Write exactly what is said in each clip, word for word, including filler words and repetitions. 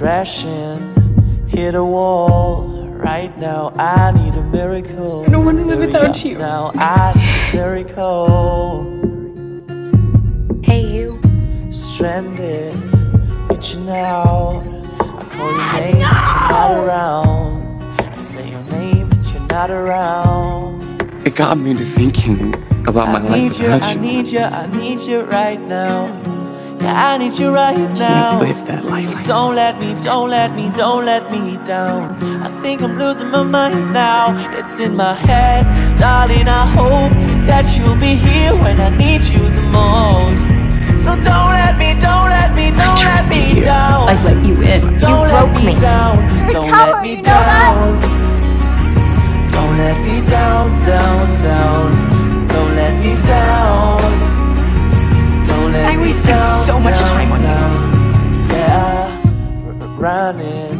crashing, hit a wall. Right now I need a miracle. I don't want to live without you. Now I need a miracle. Hey you. Stranded, reaching out. I call your name, no! But you're not around. I say your name, but you're not around. It got me to thinking about I my life without you. I need you, I need you right now. Yeah, I need you right now. Live that life. So don't let me, don't let me, don't let me down. I think I'm losing my mind now. It's in my head, darling. I hope that you'll be here when I need you the most. So don't let me, don't let me, don't I let me you. down. I let you in. So don't you let broke me, me down. Don't let me you know down. That? Don't let me down, down, down. Don't let me down. I wasted so much time on you. Yeah, running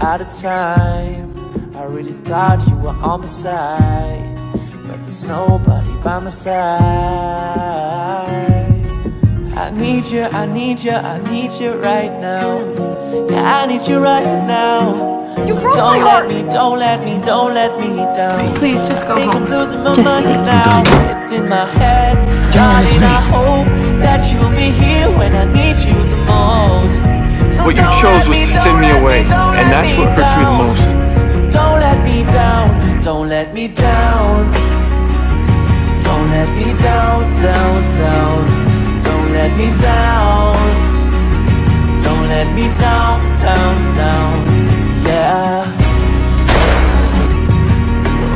out of time. I really thought you were on my side, but there's nobody by my side. I need you, I need you, I need you right now. Yeah, I need you right now. You so broke don't my heart. Let me, don't let me, don't let me down. Please just go I think home. I'm losing my just mind now. It's in my head. Darling, I hope that you'll be here when I need you the most. So what you chose was to send me away, and that's what hurts me the most. So don't let me down, don't let me down. Don't let me down, down, down. Don't let me down. Don't let me down, down, down. Yeah.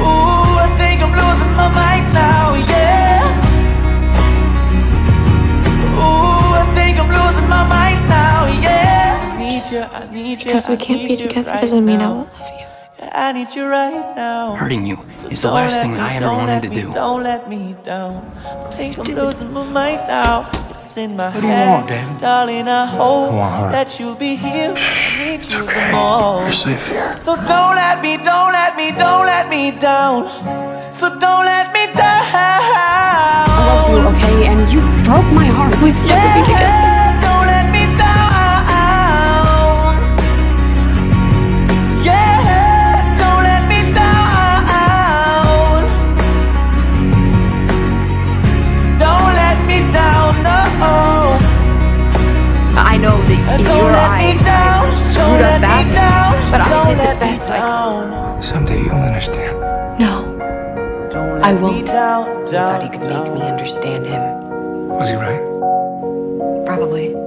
Ooh, I think I'm losing my mind now, yeah. Ooh, I think I'm losing my mind now, yeah. I need you, I need you. Because we can't be together doesn't mean I won't love you. I need you right now. Hurting you is the last thing that I ever wanted to do. Don't let me down. I think I'm losing my mind now. It's in my head. Darling, I hope that you'll be here. It's okay. You're safe here. So don't let me, don't let me, don't let me down. So don't let me down. I love you, okay? And you broke my heart. We've never been together. I know that in your eyes I screwed up badly, but I did the best I could. Someday you'll understand. No, I won't. Nobody could make me understand him. Was he right? Probably.